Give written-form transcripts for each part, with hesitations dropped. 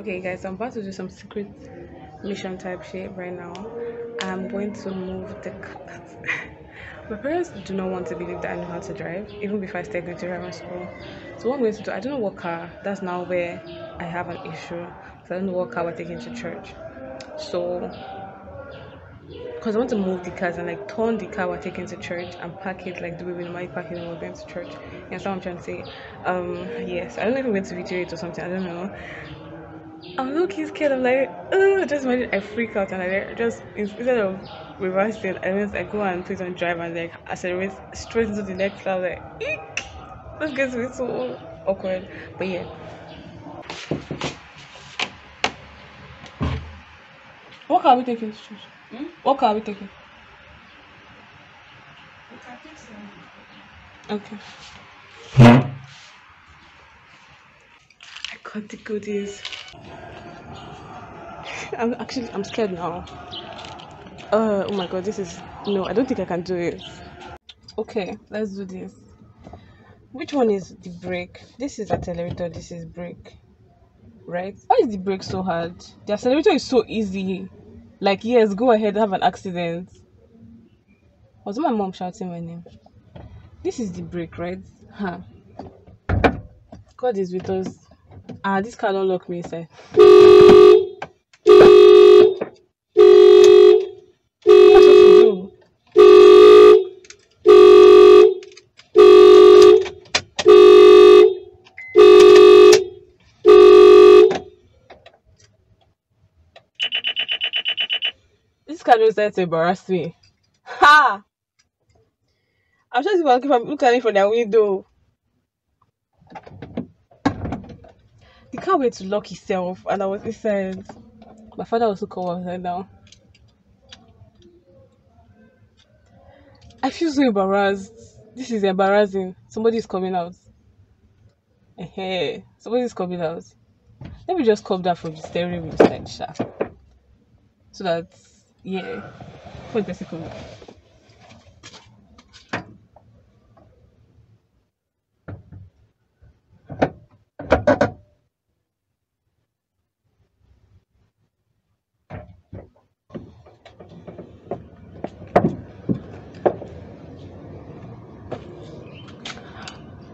Okay guys, I'm about to do some secret mission type shit right now. I'm going to move the cat. My parents do not want to believe that I know how to drive, even before I started going to driving school. So what I'm going to do, I don't know what car, that's now where I have an issue. So I don't know what car we're taking to church. So, because I want to move the cars and like turn the car we're taking to church and pack it like the way we normally pack it when we're going to church. You understand what I'm trying to say? Yes, I don't know if I'm going to video it or something, I don't know. I'm looking scared, I'm like, oh, just imagine I freak out and I just, instead of reversing, I go and put on drive and like accelerate straight into the next car. Like, eek! This gets me so awkward. But yeah. What car are we taking to church? Hmm? What car are we taking? We can take some. Okay. I got the goodies. I'm scared now. Oh my god, this is no, I don't think I can do it. Okay, let's do this. Which one is the brake? This is accelerator, this is brake. Right? Why is the brake so hard? The accelerator is so easy. Like, yes, go ahead, have an accident. Was my mom shouting my name? This is the brake, right? Huh. God is with us. Ah, this car don't lock me inside. Said to embarrass me. Ha! I'm sure people keep looking at it from their window. The car went to lock itself, and I was inside. My father also called outside now. I feel so embarrassed. This is embarrassing. Somebody's coming out. Hey, somebody's coming out. Let me just come down from the steering wheel side, sha. So that. Yeah, for the second.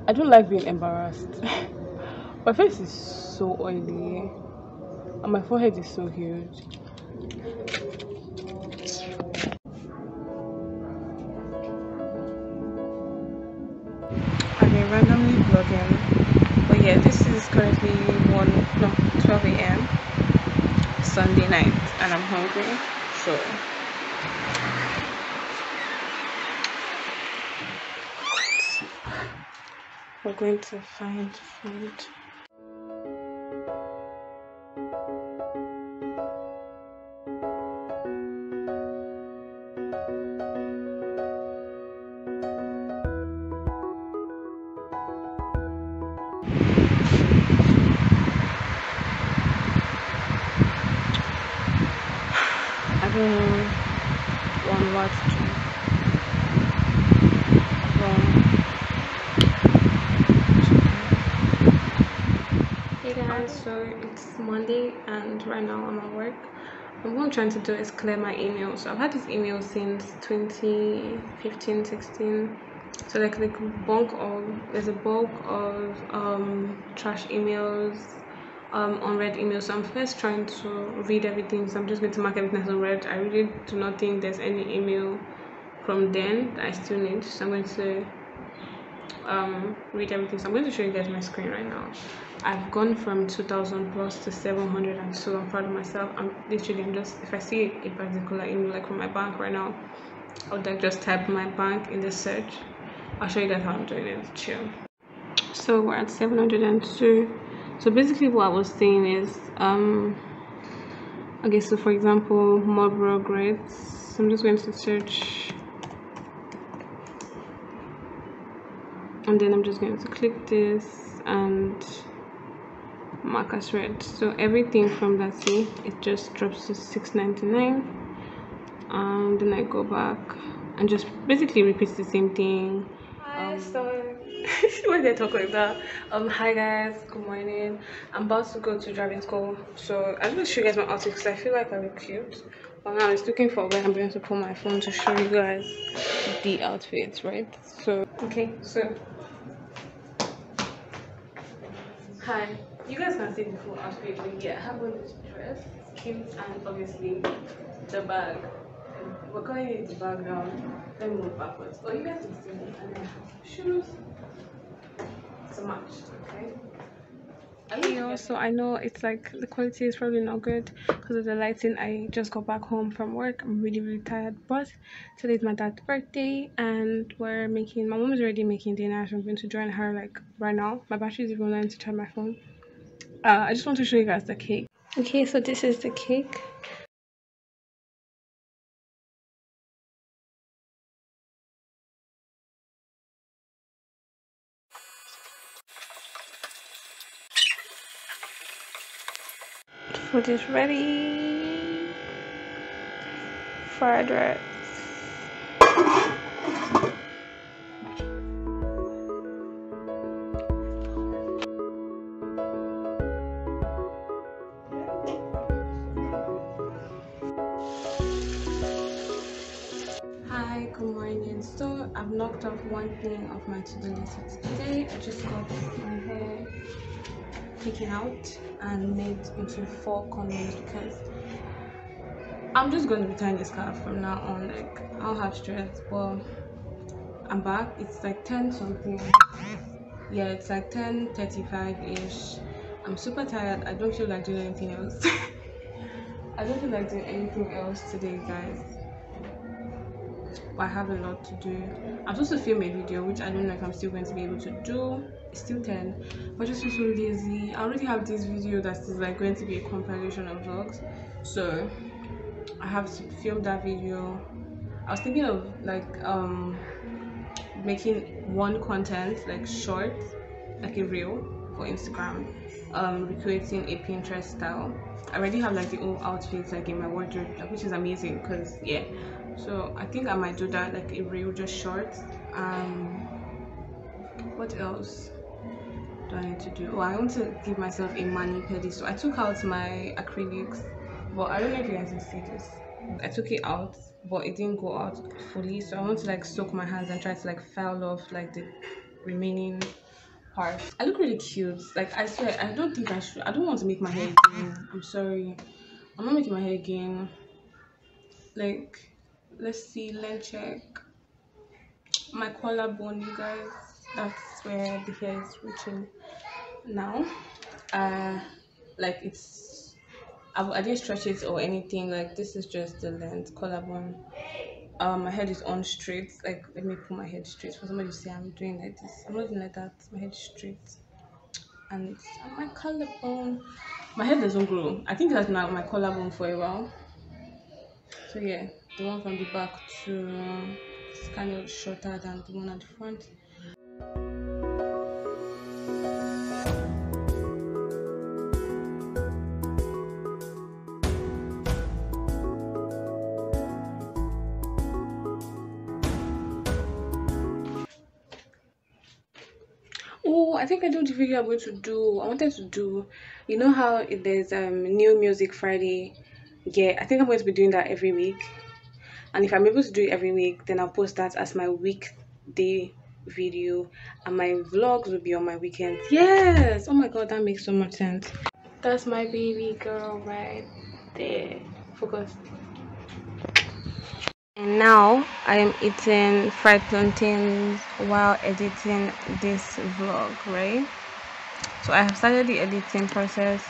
I don't like being embarrassed. My face is so oily, and my forehead is so huge. Randomly vlogging, but yeah, this is currently 12 a.m. Sunday night, and I'm hungry, so we're going to find food. Hey guys, so it's Monday and right now I'm at work. What I'm trying to do is clear my email. So I've had this email since 2015-16. So like the bulk of, there's a bulk of trash emails, unread emails. So I'm first trying to read everything, so I'm just going to mark everything as unread. I really do not think there's any email from then that I still need, so I'm going to read everything. So I'm going to show you guys my screen right now. I've gone from 2,000 plus to 700, and so I'm proud of myself. I'm just, if I see a particular email like from my bank right now, I would like just type my bank in the search. I'll show you guys how I'm doing it. Chill. So we're at 702. So basically what I was saying is, okay, so for example, Marlboro grades. So I'm just going to search, and then I'm just going to click this and mark as read. So everything from that scene, it just drops to $6.99, and then I go back and just basically repeats the same thing. When they talk like that, hi guys, good morning. I'm about to go to driving school, so I'm gonna show you guys my outfit because I feel like I look cute. But now it's looking for where I'm going to put my phone to show you guys the outfits, right? So hi, you guys can see the full outfit in here. I have on this dress, skins, and obviously the bag. We're calling it the bag now. Let me move backwards. Oh, you guys can see me. And I have shoes to match, okay? So I know it's like the quality is probably not good because of the lighting. I just got back home from work. I'm really tired, but today's my dad's birthday and we're making, my mom is already making dinner, so I'm going to join her like right now. My battery's even learning to charge my phone. I just want to show you guys the cake. Okay, so this is the cake. Food is ready. Fried rice. Hi, good morning. So I've knocked off one thing of my to-do list today. I just got my hair taken out and made into four corners because I'm just going to be tying this scarf from now on. Like, I don't have stress, but I'm back. It's like 10 something. Yeah, it's like 10:35-ish. I'm super tired. I don't feel like doing anything else. I don't feel like doing anything else today, guys. But I have a lot to do. I'm supposed to film a video, which I don't know if I'm still going to be able to do. It's still 10, but I just feel so lazy. I already have this video that is like going to be a compilation of vlogs, so I have to film that video. I was thinking of like making one content, like short, like a reel for Instagram, recreating a Pinterest style. I already have like the old outfits like in my wardrobe, which is amazing because yeah. So I think I might do that, like a reel, just short. What else do I need to do? Oh, I want to give myself a mani-pedi. So I took out my acrylics, but I don't know if you guys can see this. I took it out, but it didn't go out fully. So I want to like soak my hands and try to like file off like the remaining parts. I look really cute. Like I swear, I don't think I should. I don't want to make my hair again. I'm sorry. I'm not making my hair again. Like, let's see, let's check. My collarbone, you guys. That's where the hair is reaching now. Like it's, I didn't stretch it or anything. Like this is just the length, collarbone. My head is on straight. Like let me put my head straight. For somebody to say I'm doing like this, I'm not doing like that. My head is straight, and it's my collarbone. My head doesn't grow. I think that's now my collarbone for a while. So yeah, the one from the back to it's kind of shorter than the one at the front. Oh, I think I know the video I'm going to do. I wanted to do, you know how there's New Music Friday? Yeah, I think I'm going to be doing that every week. And if I'm able to do it every week, then I'll post that as my weekday video. And my vlogs will be on my weekends. Yes! Oh my god, that makes so much sense. That's my baby girl right there. Focus. And now I am eating fried plantains while editing this vlog, right? So I have started the editing process.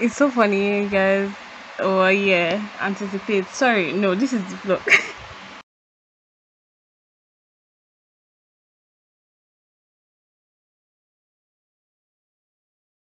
It's so funny, guys. Oh yeah, anticipate. Sorry, no, this is the vlog.